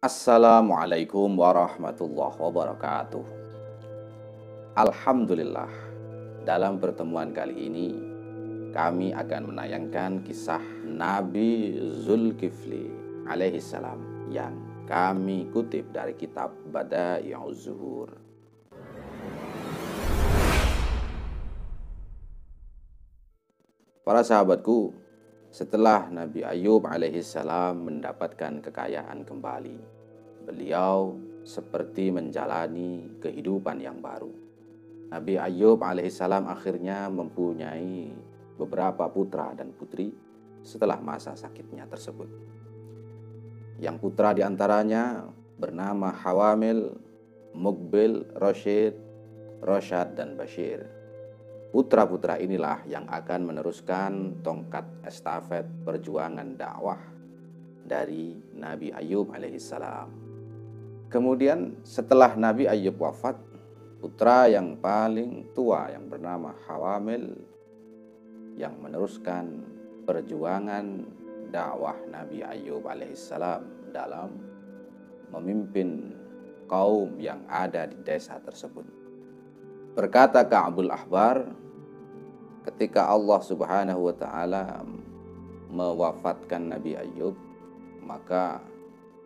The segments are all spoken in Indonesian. Assalamualaikum warahmatullahi wabarakatuh. Alhamdulillah, dalam pertemuan kali ini kami akan menayangkan kisah Nabi Zulkifli alaihissalam yang kami kutip dari kitab Bada'i uz Zuhur. Para sahabatku, setelah Nabi Ayub alaihissalam mendapatkan kekayaan kembali, beliau seperti menjalani kehidupan yang baru. Nabi Ayub alaihissalam akhirnya mempunyai beberapa putra dan putri setelah masa sakitnya tersebut. Yang putra diantaranya bernama Hawamil, Muqbil, Rasyid, Rasyad, dan Bashir. Putra-putra inilah yang akan meneruskan tongkat estafet perjuangan dakwah dari Nabi Ayub alaihissalam. Kemudian setelah Nabi Ayub wafat, putra yang paling tua yang bernama Hawamil yang meneruskan perjuangan dakwah Nabi Ayub alaihissalam dalam memimpin kaum yang ada di desa tersebut. Berkata Ka'abul-Ahbar, ketika Allah Subhanahu wa Ta'ala mewafatkan Nabi Ayub, maka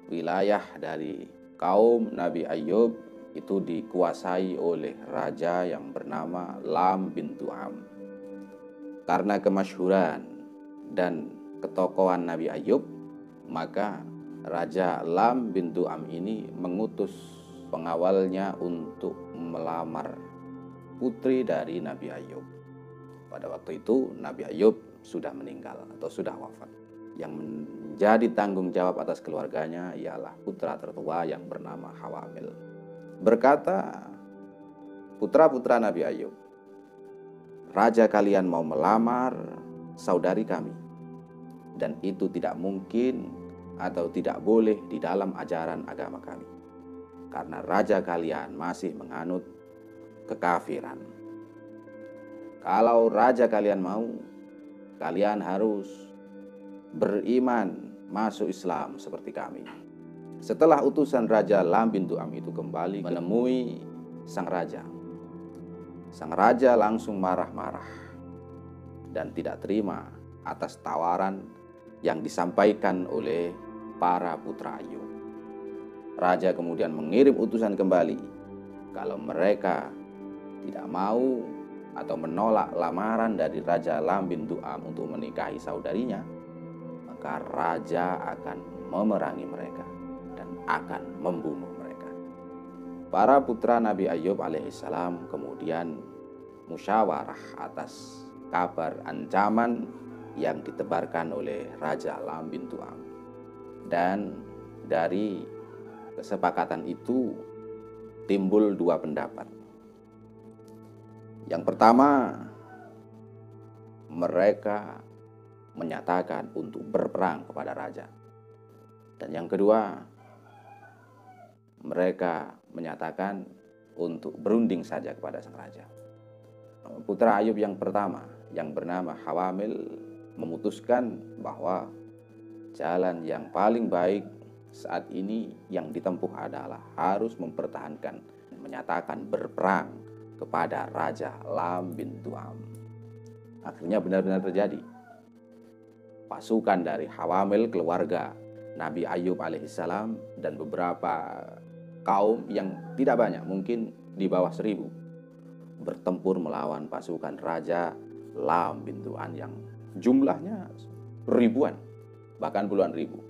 wilayah dari kaum Nabi Ayub itu dikuasai oleh raja yang bernama Lam bin Du'am. Karena kemasyhuran dan ketokohan Nabi Ayub, maka raja Lam bin Du'am ini mengutus pengawalnya untuk melamar putri dari Nabi Ayub. Pada waktu itu Nabi Ayub sudah meninggal atau sudah wafat. Yang menjadi tanggung jawab atas keluarganya ialah putra tertua yang bernama Hawamil. Berkata putra-putra Nabi Ayub, raja kalian mau melamar saudari kami, dan itu tidak mungkin atau tidak boleh di dalam ajaran agama kami, karena raja kalian masih menganut kekafiran. Kalau raja kalian mau, kalian harus beriman, masuk Islam seperti kami. Setelah utusan raja Lam bin Du'am itu kembali menemui sang raja langsung marah-marah dan tidak terima atas tawaran yang disampaikan oleh para putra Ayub. Raja kemudian mengirim utusan kembali. Kalau mereka tidak mau atau menolak lamaran dari raja Lam bin Du'am untuk menikahi saudarinya, maka raja akan memerangi mereka dan akan membunuh mereka. Para putra Nabi Ayub alaihissalam kemudian musyawarah atas kabar ancaman yang ditebarkan oleh raja Lam bin Du'am, dan dari kesepakatan itu timbul dua pendapat. Yang pertama, mereka menyatakan untuk berperang kepada raja. Dan yang kedua, mereka menyatakan untuk berunding saja kepada sang raja. Putra Ayub yang pertama, yang bernama Hawamil, memutuskan bahwa jalan yang paling baik saat ini yang ditempuh adalah harus mempertahankan, menyatakan berperang kepada raja Lam bin Du'am. Akhirnya benar-benar terjadi. Pasukan dari Hawamil, keluarga Nabi Ayub alaihissalam, dan beberapa kaum yang tidak banyak, mungkin di bawah 1000, bertempur melawan pasukan raja Lam bin Du'am yang jumlahnya ribuan, bahkan puluhan ribu.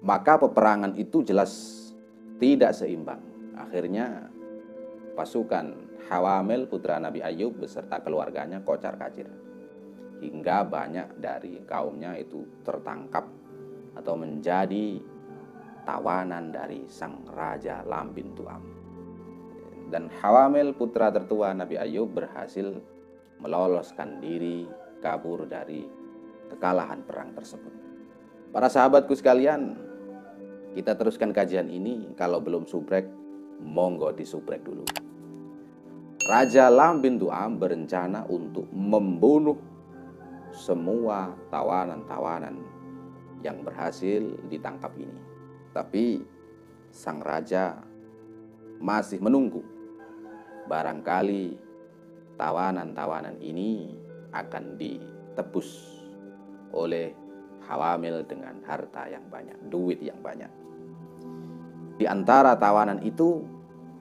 Maka peperangan itu jelas tidak seimbang. Akhirnya pasukan Hawamil, putra Nabi Ayub, beserta keluarganya kocar-kacir, hingga banyak dari kaumnya itu tertangkap atau menjadi tawanan dari sang raja Lam bin Du'am. Dan Hawamil, putra tertua Nabi Ayub, berhasil meloloskan diri kabur dari kekalahan perang tersebut. Para sahabatku sekalian, kita teruskan kajian ini. Kalau belum subrek, monggo disubrek dulu. Raja Lam bin Du'am berencana untuk membunuh semua tawanan-tawanan yang berhasil ditangkap ini. Tapi sang raja masih menunggu. Barangkali tawanan-tawanan ini akan ditebus oleh Hawamil dengan harta yang banyak, duit yang banyak. Di antara tawanan itu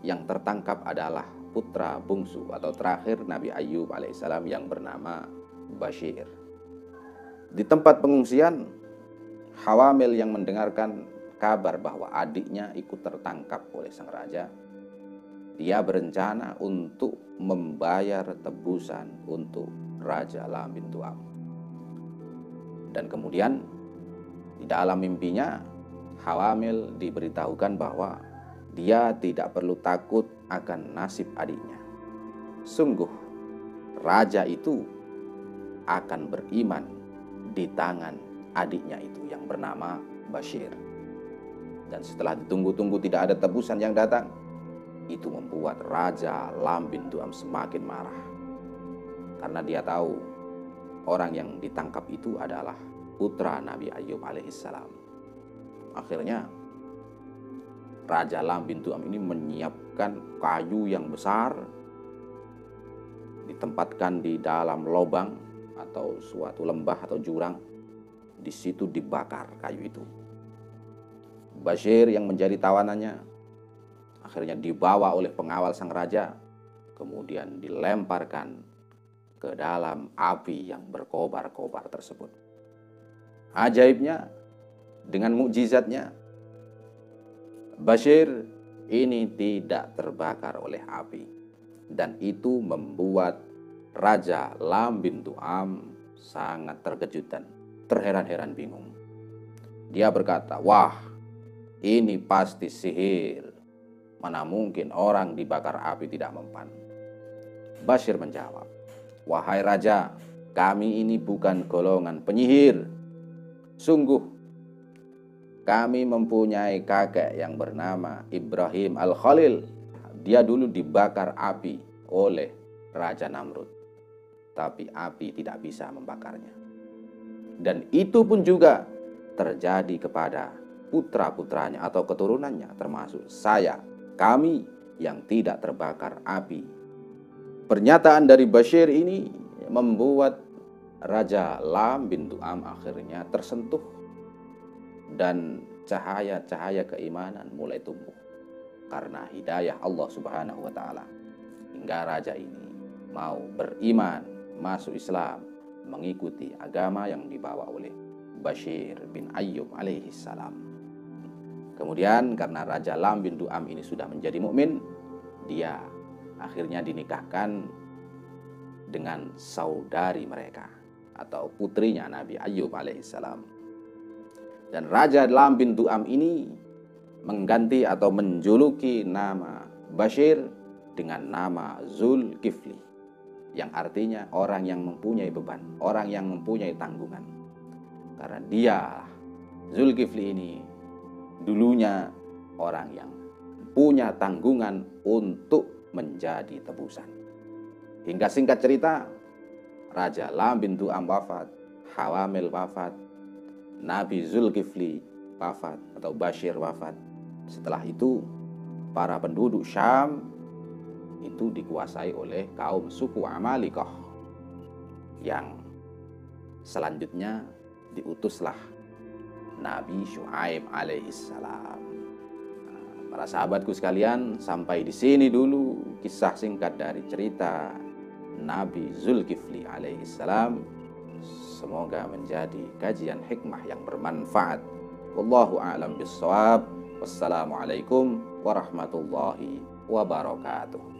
yang tertangkap adalah putra bungsu atau terakhir Nabi Ayub alaihissalam yang bernama Bashir. Di tempat pengungsian, Hawamil yang mendengarkan kabar bahwa adiknya ikut tertangkap oleh sang raja, dia berencana untuk membayar tebusan untuk Raja Lam bin Du'am. Dan kemudian di dalam mimpinya Hawamil diberitahukan bahwa dia tidak perlu takut akan nasib adiknya. Sungguh raja itu akan beriman di tangan adiknya itu yang bernama Bashir. Dan setelah ditunggu-tunggu tidak ada tebusan yang datang, itu membuat Raja Lam bin Du'am semakin marah. Karena dia tahu orang yang ditangkap itu adalah putra Nabi Ayub alaihissalam. Akhirnya Raja Lam bin Du'am ini menyiapkan kayu yang besar, ditempatkan di dalam lubang atau suatu lembah atau jurang. Di situ dibakar kayu itu. Bashir yang menjadi tawanannya akhirnya dibawa oleh pengawal sang raja, kemudian dilemparkan ke dalam api yang berkobar-kobar tersebut. Ajaibnya, dengan mukjizatnya, Bashir ini tidak terbakar oleh api, dan itu membuat Raja Lam bin Du'am sangat terkejut dan terheran-heran bingung. Dia berkata, "Wah, ini pasti sihir. Mana mungkin orang dibakar api tidak mempan." Bashir menjawab, "Wahai Raja, kami ini bukan golongan penyihir. Sungguh, kami mempunyai kakek yang bernama Ibrahim Al-Khalil. Dia dulu dibakar api oleh Raja Namrud, tapi api tidak bisa membakarnya. Dan itu pun juga terjadi kepada putra-putranya atau keturunannya, termasuk saya, kami yang tidak terbakar api." Pernyataan dari Bashir ini membuat Raja Lam bin Du'am akhirnya tersentuh, dan cahaya-cahaya keimanan mulai tumbuh karena hidayah Allah Subhanahu wa ta'ala, hingga raja ini mau beriman, masuk Islam, mengikuti agama yang dibawa oleh Bashir bin Ayyub alaihi salam. Kemudian karena Raja Lam bin Du'am ini sudah menjadi mukmin, dia akhirnya dinikahkan dengan saudari mereka atau putrinya Nabi Ayub alaihissalam. Dan Raja Lam bin Du'am ini mengganti atau menjuluki nama Bashir dengan nama Zulkifli, yang artinya orang yang mempunyai beban, orang yang mempunyai tanggungan. Karena dia Zulkifli ini dulunya orang yang punya tanggungan untuk menjadi tebusan. Hingga singkat cerita, Raja Lam bin Du'am wafat, Hawamil wafat, Nabi Zulkifli wafat atau Bashir wafat. Setelah itu para penduduk Syam itu dikuasai oleh kaum suku Amalikoh, yang selanjutnya diutuslah Nabi Syu'aib alaihissalam. Para sahabatku sekalian, sampai di sini dulu kisah singkat dari cerita Nabi Zulkifli alaihissalam. Semoga menjadi kajian hikmah yang bermanfaat. Wallahu a'lam bishawab. Wassalamualaikum warahmatullahi wabarakatuh.